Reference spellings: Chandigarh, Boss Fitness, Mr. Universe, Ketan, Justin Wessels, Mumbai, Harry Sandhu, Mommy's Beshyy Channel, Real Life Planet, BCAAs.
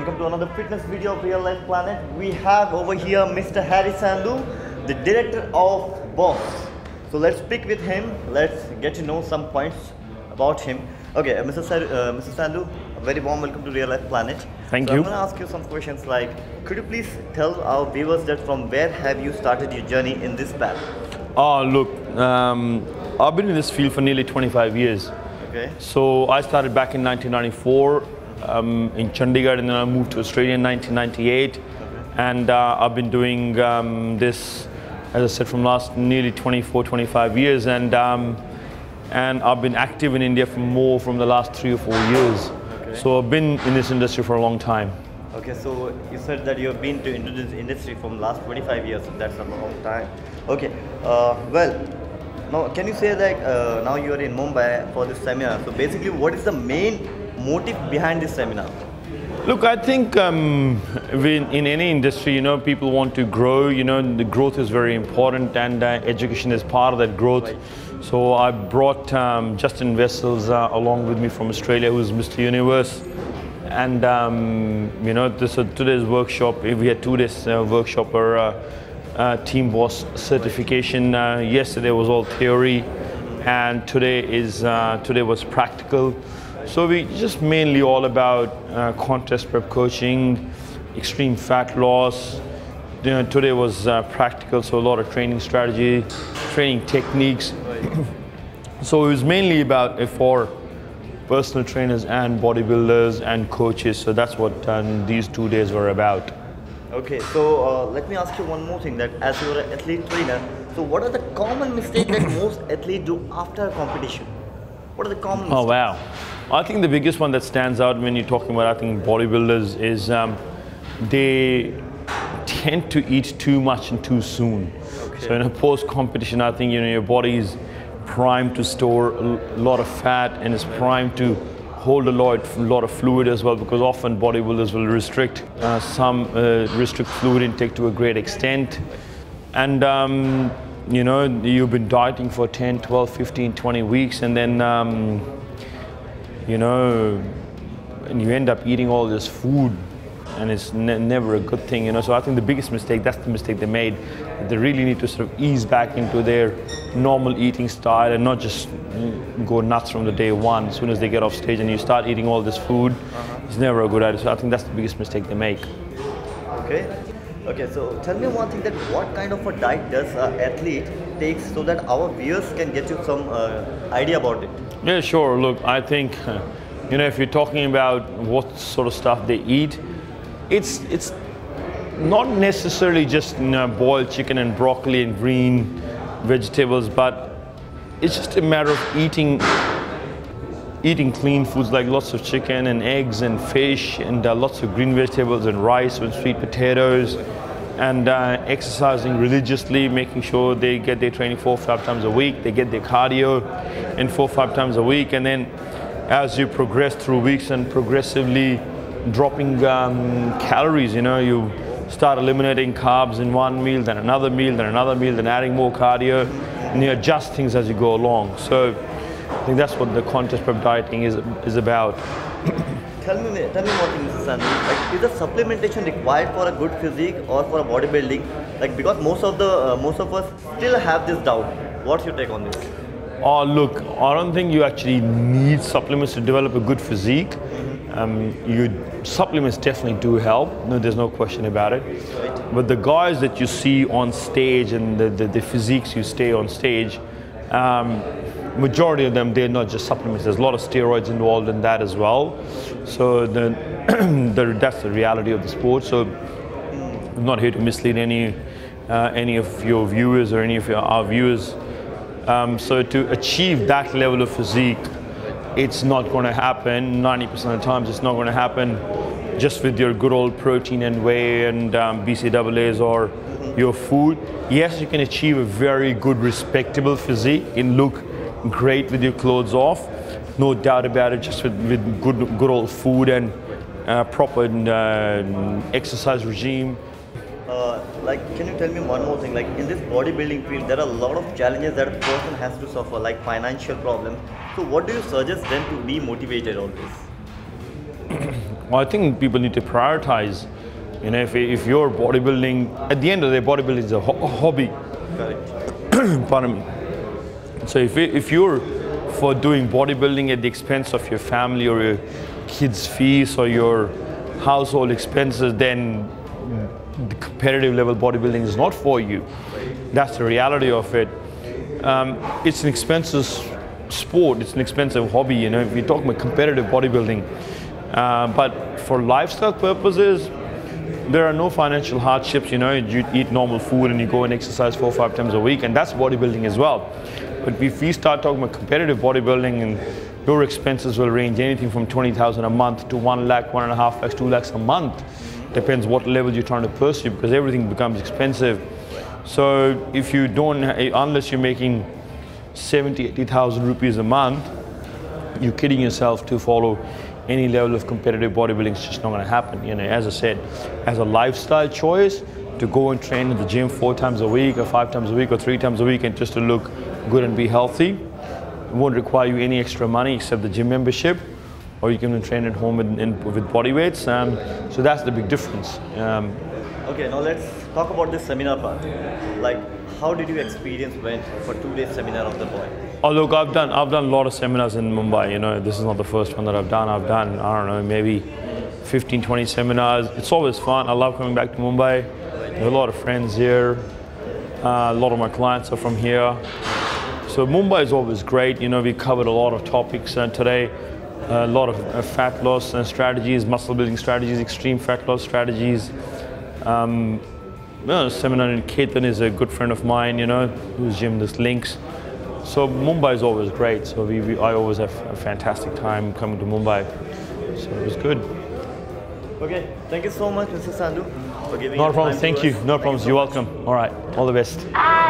Welcome to another fitness video of Real Life Planet. We have over here Mr. Harry Sandhu, the director of Boss. So let's speak with him. Let's get to know some points about him. Okay, Mr. Sandhu, a very warm welcome to Real Life Planet. Thank you. I'm going to ask you some questions like, could you please tell our viewers that from where have you started your journey in this path? Oh, look, I've been in this field for nearly 25 years. Okay. So I started back in 1994 in Chandigarh, and then I moved to Australia in 1998. Okay. And I've been doing this, as I said, from last nearly 24, 25 years, and I've been active in India for from the last 3 or 4 years. Okay. So I've been in this industry for a long time. Okay, so you said that you've been into this industry from last 25 years, so that's a long time. Okay, well, now can you say that now you are in Mumbai for this seminar, so basically what is the main motive behind this seminar? Look, I think in any industry, you know, people want to grow, you know, and the growth is very important, and education is part of that growth. Right. So I brought Justin Wessels along with me from Australia, who's Mr. Universe. And, you know, today's workshop, we had 2 days workshop or Team Boss certification. Yesterday was all theory, and today was practical. So we just mainly all about contest prep coaching, extreme fat loss. You know, today was practical, so a lot of training strategy, training techniques. So it was mainly about for personal trainers and bodybuilders and coaches. So that's what these 2 days were about. Okay, so let me ask you one more thing. That as you're an athlete trainer, so what are the common mistakes that most athletes do after a competition? What are the common mistakes? Oh wow. I think the biggest one that stands out when you're talking about, I think, bodybuilders is they tend to eat too much and too soon. Okay. So in a post-competition, I think, you know, your body is primed to store a lot of fat, and it's primed to hold a lot of fluid as well, because often bodybuilders will restrict restrict fluid intake to a great extent. And you know, you've been dieting for 10, 12, 15, 20 weeks, and then you know, and you end up eating all this food, and it's never a good thing, you know. So I think the biggest mistake, that's the mistake they made. They really need to sort of ease back into their normal eating style and not just go nuts from the day one. As soon as they get off stage and you start eating all this food, it's never a good idea. So I think that's the biggest mistake they make. Okay. Okay, so tell me one thing, that what kind of a diet does an athlete take so that our viewers can get you some idea about it? Yeah, sure. Look, I think, you know, if you're talking about what sort of stuff they eat, it's not necessarily just, you know, boiled chicken and broccoli and green vegetables, but it's just a matter of eating clean foods like lots of chicken and eggs and fish and lots of green vegetables and rice and sweet potatoes, and exercising religiously, making sure they get their training 4 or 5 times a week, they get their cardio in 4 or 5 times a week, and then as you progress through weeks and progressively dropping calories, you know, you start eliminating carbs in one meal, then another meal, then another meal, then adding more cardio, and you adjust things as you go along. So I think that's what the contest prep dieting is about. Tell me more things, Mr. Sandhu. Like, is the supplementation required for a good physique or for a bodybuilding? Like, because most of us still have this doubt. What's your take on this? Oh look, I don't think you actually need supplements to develop a good physique. Supplements definitely do help, no, there's no question about it. Right. But the guys that you see on stage and the physiques you see on stage, majority of them, they're not just supplements. There's a lot of steroids involved in that as well. So that's the reality of the sport. So I'm not here to mislead any of your viewers or any of our viewers. So to achieve that level of physique, it's not going to happen. 90% of the times it's not going to happen just with your good old protein and whey and BCAAs or your food. Yes, you can achieve a very good, respectable physique and look great with your clothes off, no doubt about it, just with good old food and proper exercise regime. Like, can you tell me one more thing? Like, in this bodybuilding field, there are a lot of challenges that a person has to suffer, like financial problems. So what do you suggest them to be motivated on this? I think people need to prioritize. You know, if you're bodybuilding, at the end of the day, bodybuilding is a hobby. Correct. Pardon me. So if you're for doing bodybuilding at the expense of your family or your kids' fees or your household expenses, then the competitive level bodybuilding is not for you. That's the reality of it. It's an expensive sport. It's an expensive hobby. You know, if you're talking about competitive bodybuilding, but for lifestyle purposes, there are no financial hardships. You know, you eat normal food and you go and exercise 4 or 5 times a week, and that's bodybuilding as well. But if we start talking about competitive bodybuilding, and your expenses will range anything from 20,000 a month to 1 lakh, 1.5 lakhs, 2 lakhs a month. Depends what level you're trying to pursue, because everything becomes expensive. So if you don't, unless you're making 70, 80,000 rupees a month, you're kidding yourself to follow any level of competitive bodybuilding. It's just not going to happen. You know, as I said, as a lifestyle choice, to go and train at the gym 4 times a week or 5 times a week or 3 times a week and just to look good and be healthy, it won't require you any extra money except the gym membership, or you can train at home with body weights. So that's the big difference. Okay, now let's talk about this seminar part. Like, how did you experience went for 2 days seminar of the boy? Oh look, I've done a lot of seminars in Mumbai. You know, this is not the first one that I've done. I've done, I don't know, maybe 15, 20 seminars. It's always fun. I love coming back to Mumbai. I have a lot of friends here. A lot of my clients are from here. So Mumbai is always great. You know, we covered a lot of topics, and today a lot of fat loss and strategies, muscle building strategies, extreme fat loss strategies. You know, seminar in Ketan is a good friend of mine, you know, whose gym this links. So Mumbai is always great. So I always have a fantastic time coming to Mumbai. So it was good. Okay, thank you so much, Mr. Sandhu, for giving us time. No problem. Thank you. No problem. You're welcome. All right. All the best.